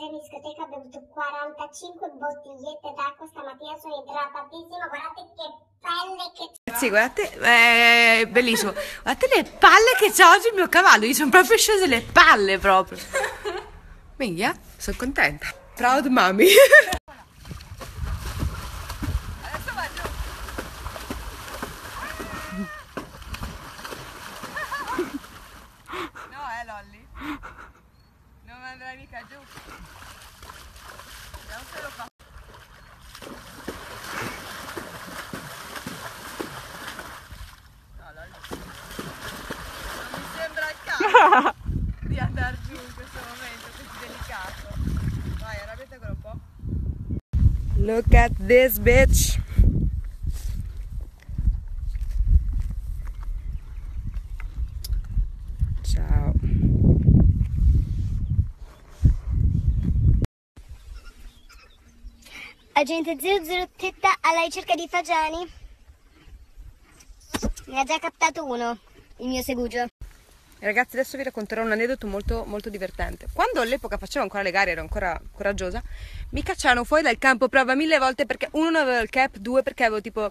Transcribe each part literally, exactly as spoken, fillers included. in discoteca, ho bevuto quarantacinque bottigliette d'acqua stamattina, sono idratatissima, guardate che pelle che c'ho. Ragazzi, guardate, è bellissimo, guardate le palle che c'ha oggi il mio cavallo, gli sono proprio scese le palle proprio. Minchia, sono contenta. Proud mommy. Di andare giù in questo momento così delicato. Vai, arrabbiate ancora un po'. Look at this bitch. Ciao. Agente zero zero Tetta alla ricerca di fagiani. Ne ha già captato uno, il mio segugio. Ragazzi, adesso vi racconterò un aneddoto molto molto divertente. Quando all'epoca facevo ancora le gare, ero ancora coraggiosa, mi cacciarono fuori dal campo prova mille volte perché uno non aveva il cap, due perché avevo tipo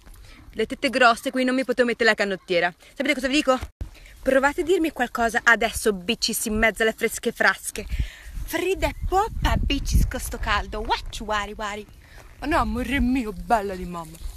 le tette grosse, quindi non mi potevo mettere la canottiera. Sapete cosa vi dico? Provate a dirmi qualcosa adesso, biccis, in mezzo alle fresche frasche. Frida e poppa, biccis, con sto caldo. Wacci, wari, wari. Oh no, amore mio, bella di mamma.